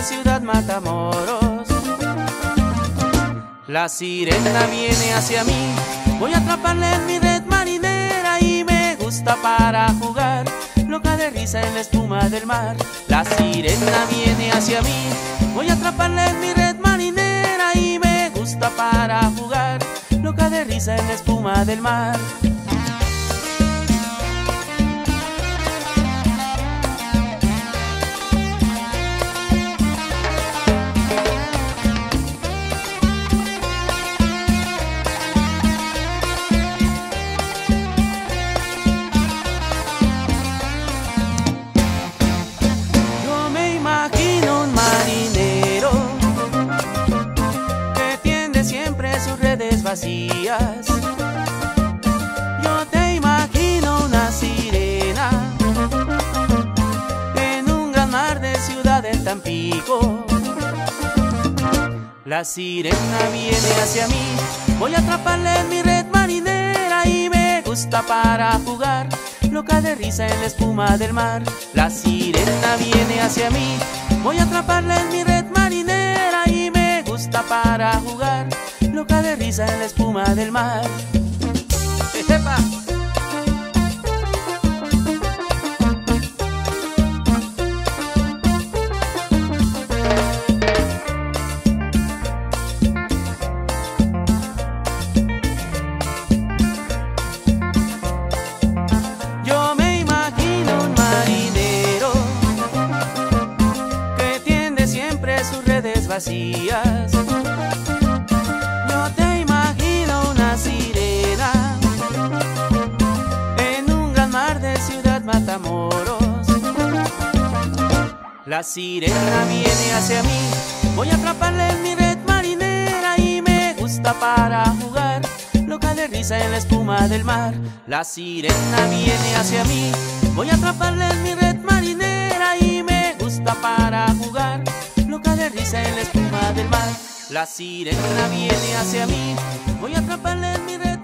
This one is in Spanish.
de Ciudad Matamoros. La sirena viene hacia mí, voy a atraparla en mi red marinera y me gusta para jugar, loca de risa en la espuma del mar. La sirena viene hacia mí, voy a atraparla en mi red marinera y me gusta para jugar, loca de risa en la espuma del mar. Vacías. Yo te imagino una sirena en un gran mar de ciudad en Tampico. La sirena viene hacia mí, voy a atraparla en mi red marinera y me gusta para jugar, loca de risa en la espuma del mar. La sirena viene hacia mí, voy a atraparla en mi red marinera y me gusta para jugar, loca de risa en la espuma del mar. ¡Epa! Yo me imagino un marinero que tiende siempre sus redes vacías. Matamoros. La sirena viene hacia mí, voy a atraparla en mi red marinera y me gusta para jugar, loca de risa en la espuma del mar. La sirena viene hacia mí, voy a atraparla en mi red marinera y me gusta para jugar, loca de risa en la espuma del mar. La sirena viene hacia mí, voy a atraparla en mi red